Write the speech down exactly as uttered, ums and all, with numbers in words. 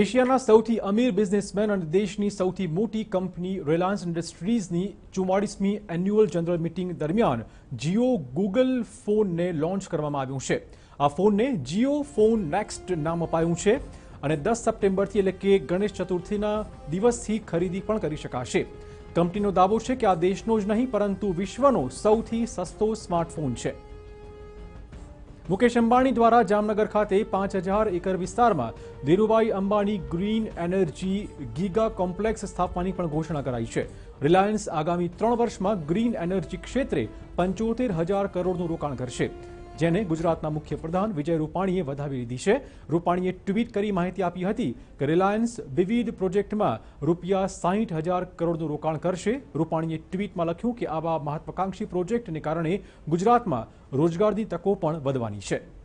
एशियाना सौथी अमीर बिजनेसमेन और देशनी सौथी मोटी कंपनी रिलायंस इंडस्ट्रीजनी चुम्मालीसमी एन्युअल जनरल मीटिंग दरमियान जीओ गूगल फोन ने लॉन्च करवामां आव्युं छे। आ फोन ने जीओ फोन नेक्स्ट नाम अपायुं छे अने दस सप्टेम्बर थी एटले के गणेश चतुर्थीना दिवसथी खरीदी पण करी शकाशे। कंपनीनो दावो छे के आ देशनो ज नहीं परंतु विश्वनो सौथी सस्तो स्मार्टफोन छे। मुकेश अंबाणी द्वारा जामनगर खाते पांच हजार एकर विस्तार में Dhirubhai Ambani green energy giga complex स्थापवानी पण घोषणा कराई छे। रिलायंस आगामी त्रण वर्ष में ग्रीन एनर्जी क्षेत्रे पंचोतेर हजार करोड़ रोकाण करशे, जेने गुजरातना मुख्यप्रधान विजय रूपाणीए वधावी लीधी छे। रूपाणीए ट्वीट करी माहिती आपी हती के रिलायंस विविध प्रोजेक्ट में रूपिया साइठ हजार करोड़ रोकाण करशे। रूपाणीए ट्वीट में लख्युं के आवा महत्वाकांक्षी प्रोजेक्ट ने कारणे गुजरात में रोजगारनी तको पण वधवानी छे।